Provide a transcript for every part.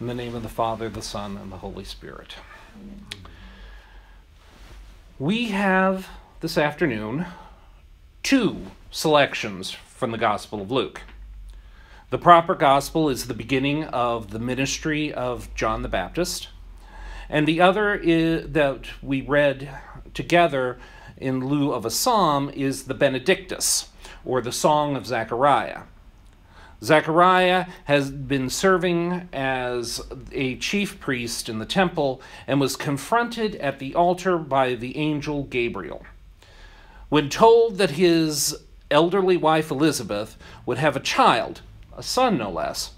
In the name of the Father, the Son, and the Holy Spirit. Amen. We have this afternoon two selections from the Gospel of Luke. The proper Gospel is the beginning of the ministry of John the Baptist, and the other is, that we read together in lieu of a psalm, is the Benedictus, or the Song of Zechariah. Zechariah has been serving as a chief priest in the temple and was confronted at the altar by the angel Gabriel. When told that his elderly wife Elizabeth would have a child, a son no less,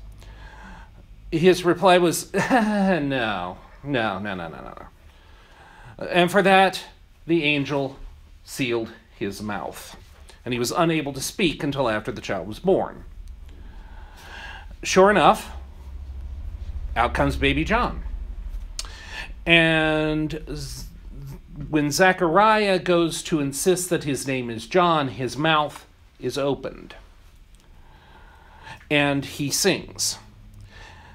his reply was, no. And for that, the angel sealed his mouth, and he was unable to speak until after the child was born. Sure enough, out comes baby John. And when Zechariah goes to insist that his name is John, his mouth is opened, and he sings.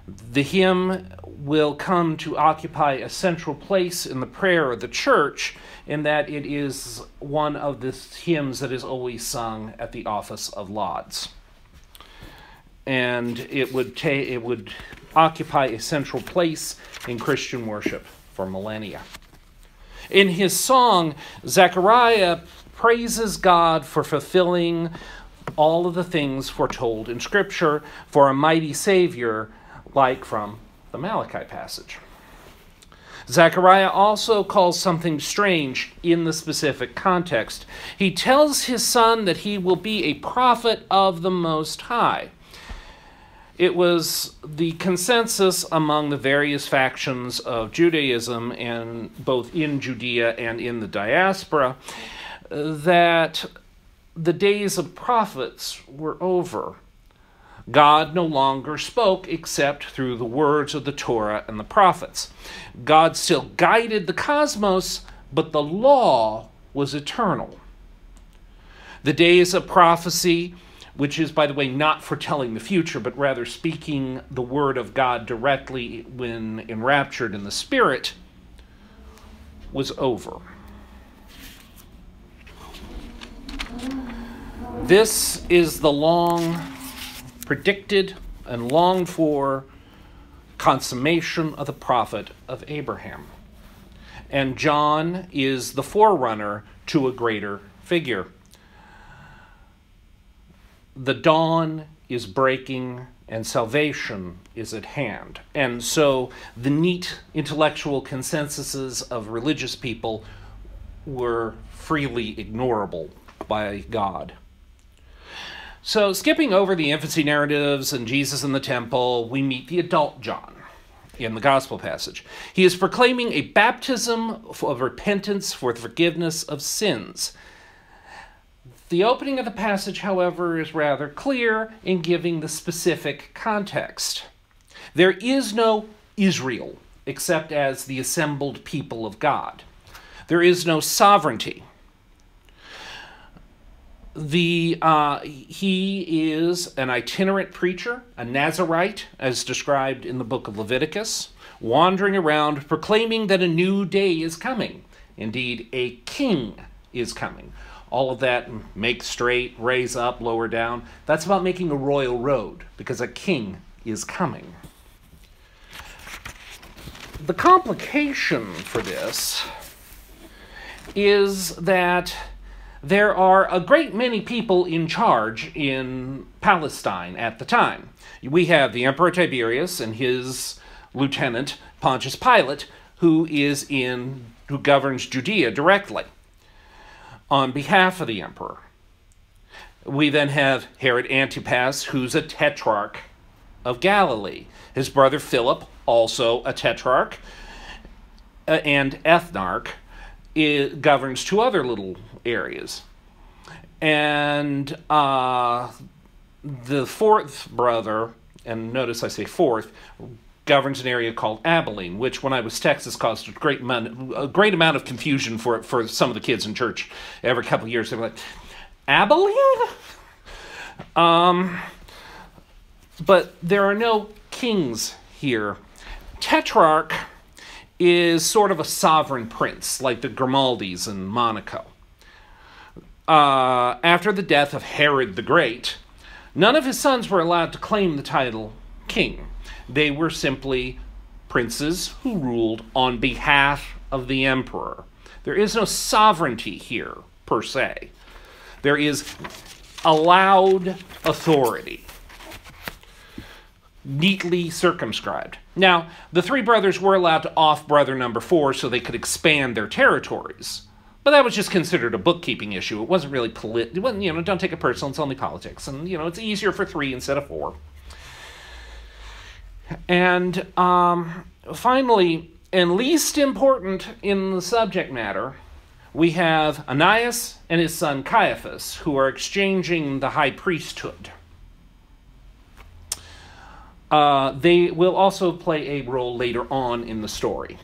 The hymn will come to occupy a central place in the prayer of the church, in that it is one of the hymns that is always sung at the office of lauds. And it would occupy a central place in Christian worship for millennia. In his song, Zechariah praises God for fulfilling all of the things foretold in Scripture, for a mighty Savior, like from the Malachi passage. Zechariah also calls something strange in the specific context. He tells his son that he will be a prophet of the Most High. It was the consensus among the various factions of Judaism, and both in Judea and in the diaspora, that the days of prophets were over. God no longer spoke except through the words of the Torah and the prophets. God still guided the cosmos, but the law was eternal. The days of prophecy, which is, by the way, not foretelling the future, but rather speaking the word of God directly when enraptured in the Spirit, was over. This is the long predicted and longed for consummation of the prophet of Abraham. And John is the forerunner to a greater figure. The dawn is breaking and salvation is at hand. And so the neat intellectual consensuses of religious people were freely ignorable by God. So skipping over the infancy narratives and Jesus in the temple, we meet the adult John in the gospel passage. He is proclaiming a baptism of repentance for the forgiveness of sins. The opening of the passage, however, is rather clear in giving the specific context. There is no Israel except as the assembled people of God. There is no sovereignty. He is an itinerant preacher, a Nazarite, as described in the book of Leviticus, wandering around proclaiming that a new day is coming. Indeed, a king is coming. All of that, make straight, raise up, lower down, that's about making a royal road, because a king is coming. The complication for this is that there are a great many people in charge in Palestine at the time. We have the Emperor Tiberius and his lieutenant, Pontius Pilate, who governs Judea directly on behalf of the emperor. We then have Herod Antipas, who's a tetrarch of Galilee. His brother Philip, also a tetrarch and ethnarch, governs two other little areas. And the fourth brother, and notice I say fourth, governs an area called Abilene, which when I was Texas caused a great amount of confusion for some of the kids in church. Every couple of years they were like, Abilene? But there are no kings here. Tetrarch is sort of a sovereign prince, like the Grimaldis in Monaco. After the death of Herod the Great, none of his sons were allowed to claim the title king. They were simply princes who ruled on behalf of the emperor. There is no sovereignty here, per se. There is allowed authority, neatly circumscribed. Now, the three brothers were allowed to off brother number 4 so they could expand their territories. But that was just considered a bookkeeping issue. It wasn't really political. You know, don't take it personal. It's only politics. And, you know, it's easier for 3 instead of 4. And finally, and least important in the subject matter, we have Ananias and his son Caiaphas, who are exchanging the high priesthood. They will also play a role later on in the story.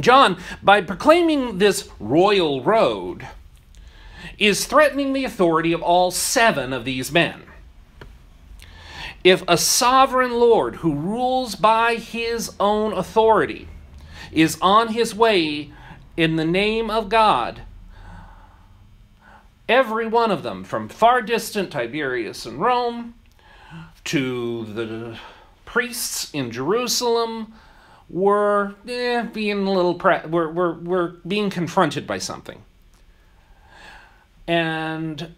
John, by proclaiming this royal road, is threatening the authority of all 7 of these men. If a sovereign lord who rules by his own authority is on his way in the name of God, every one of them, from far distant Tiberius in Rome to the priests in Jerusalem, were being confronted by something. And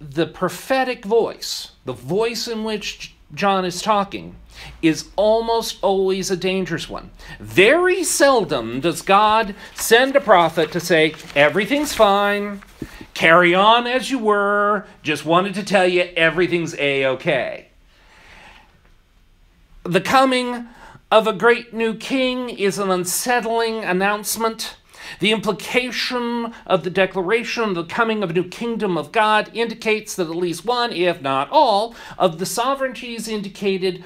the prophetic voice, the voice in which John is talking, is almost always a dangerous one. Very seldom does God send a prophet to say, everything's fine, carry on as you were, just wanted to tell you everything's a-okay. The coming of a great new king is an unsettling announcement. The implication of the declaration of the coming of a new kingdom of God indicates that at least one, if not all, of the sovereignties indicated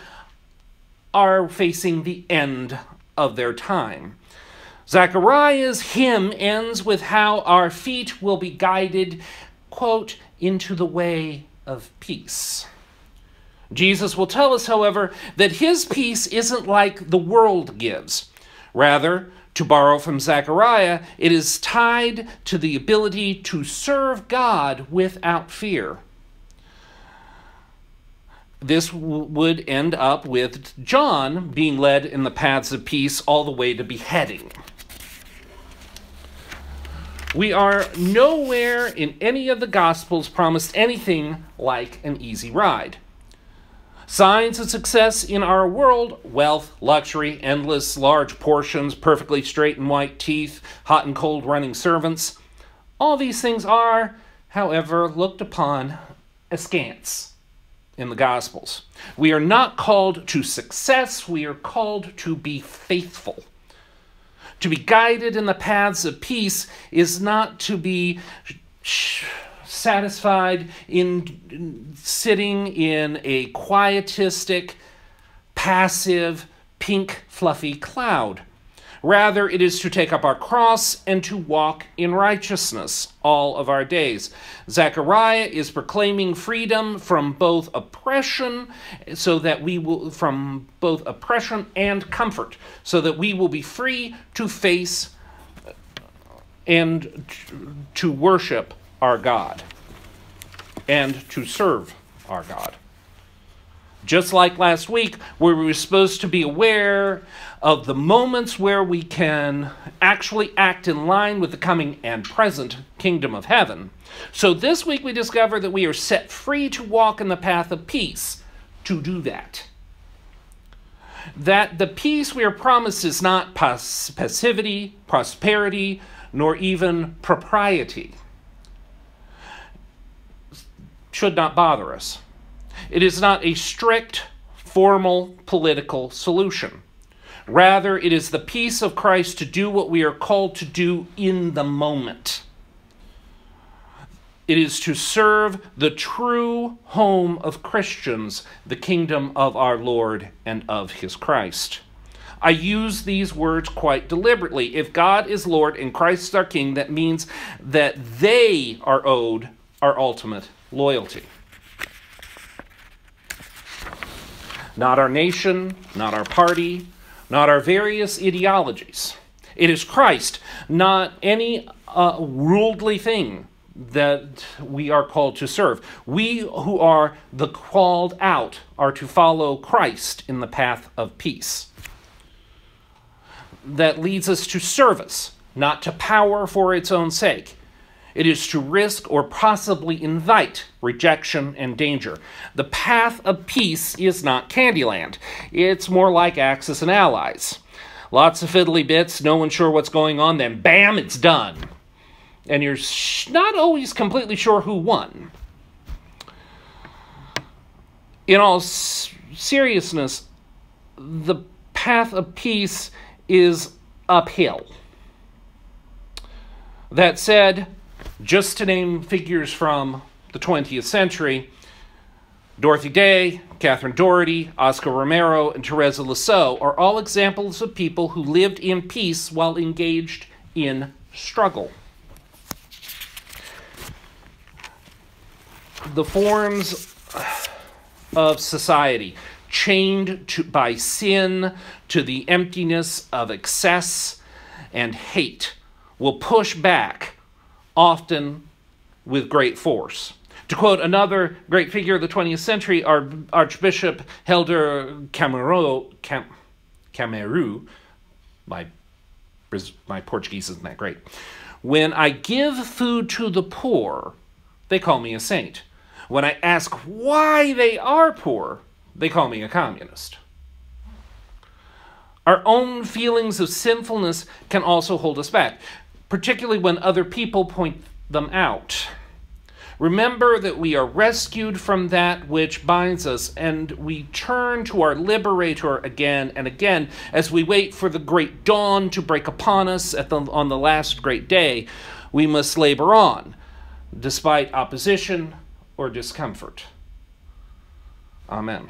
are facing the end of their time. Zechariah's hymn ends with how our feet will be guided, quote, into the way of peace. Jesus will tell us, however, that his peace isn't like the world gives. Rather, to borrow from Zechariah, it is tied to the ability to serve God without fear. This would end up with John being led in the paths of peace all the way to beheading. We are nowhere in any of the Gospels promised anything like an easy ride. Signs of success in our world, wealth, luxury, endless large portions, perfectly straight and white teeth, hot and cold running servants, all these things are, however, looked upon askance in the Gospels. We are not called to success, we are called to be faithful. To be guided in the paths of peace is not to be satisfied in sitting in a quietistic, passive, pink, fluffy cloud. Rather, it is to take up our cross and to walk in righteousness all of our days. Zechariah is proclaiming freedom from both oppression, and comfort, so that we will be free to face and to worship our God, and to serve our God. Just like last week, where we were supposed to be aware of the moments where we can actually act in line with the coming and present kingdom of heaven. So this week we discover that we are set free to walk in the path of peace to do that. That the peace we are promised is not passivity, prosperity, nor even propriety. Should not bother us. It is not a strict, formal, political solution. Rather, it is the peace of Christ to do what we are called to do in the moment. It is to serve the true home of Christians, the kingdom of our Lord and of his Christ. I use these words quite deliberately. If God is Lord and Christ is our King, that means that they are owed our ultimate loyalty. Not our nation, not our party, not our various ideologies. It is Christ, not any worldly thing that we are called to serve. We who are the called out are to follow Christ in the path of peace. That leads us to service, not to power for its own sake. It is to risk or possibly invite rejection and danger. The path of peace is not Candyland. It's more like Axis and Allies. Lots of fiddly bits, no one sure what's going on, then bam, it's done. And you're not always completely sure who won. In all seriousness, the path of peace is uphill. That said, just to name figures from the 20th century, Dorothy Day, Catherine Doherty, Oscar Romero, and Teresa Lasso are all examples of people who lived in peace while engaged in struggle. The forms of society, chained by sin to the emptiness of excess and hate, will push back, often with great force. To quote another great figure of the 20th century, Archbishop Helder Camara, my Portuguese isn't that great. When I give food to the poor, they call me a saint. When I ask why they are poor, they call me a communist. Our own feelings of sinfulness can also hold us back, particularly when other people point them out. Remember that we are rescued from that which binds us, and we turn to our liberator again and again as we wait for the great dawn to break upon us on the last great day. We must labor on, despite opposition or discomfort. Amen.